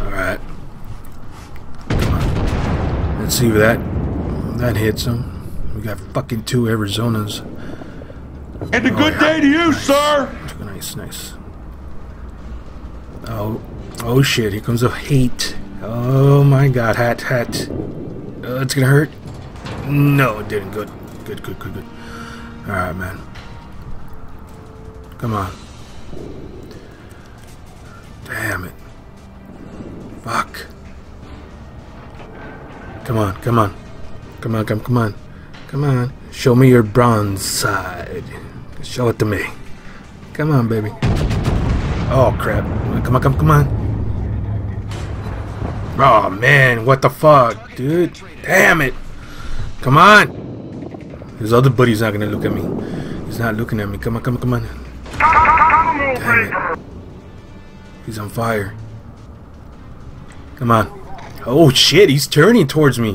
Alright. Let's see if that hits him. We got fucking two Arizonas. And a good day to you, nice. Sir! Nice, nice. Oh, oh shit, here comes a hate. Oh my god, hat. It's gonna hurt. No, it didn't. Good. Alright, man. Come on. Damn it. Fuck. Come on. Show me your bronze side. Show it to me. Come on, baby. Oh, crap. Come on. Oh, man. What the fuck, dude? Damn it. Come on. His other buddy's not gonna look at me. He's not looking at me. Come on. Damn it. He's on fire. Come on. Oh, shit. He's turning towards me.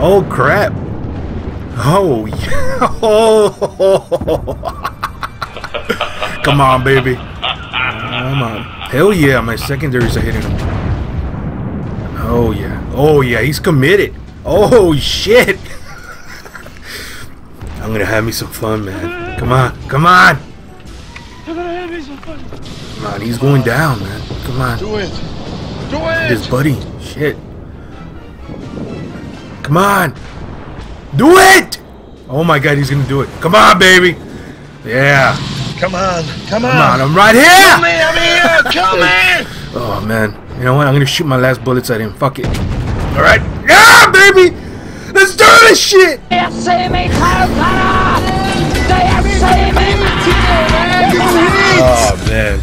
Oh, crap. Oh, yeah. Oh. Come on, baby. Come on. Hell yeah. My secondaries are hitting him. Oh, yeah. Oh, yeah. He's committed. Oh, shit. I'm gonna have me some fun, man. Come on. Come on. He's going down, man. Come on. Do it. His buddy. Shit. Come on. Do it! Oh my god, he's gonna do it. Come on, baby. Yeah. Come on. I'm right here. Come here. Oh man. You know what? I'm gonna shoot my last bullets at him. Fuck it. All right. Yeah, baby. Let's do this shit. Oh man.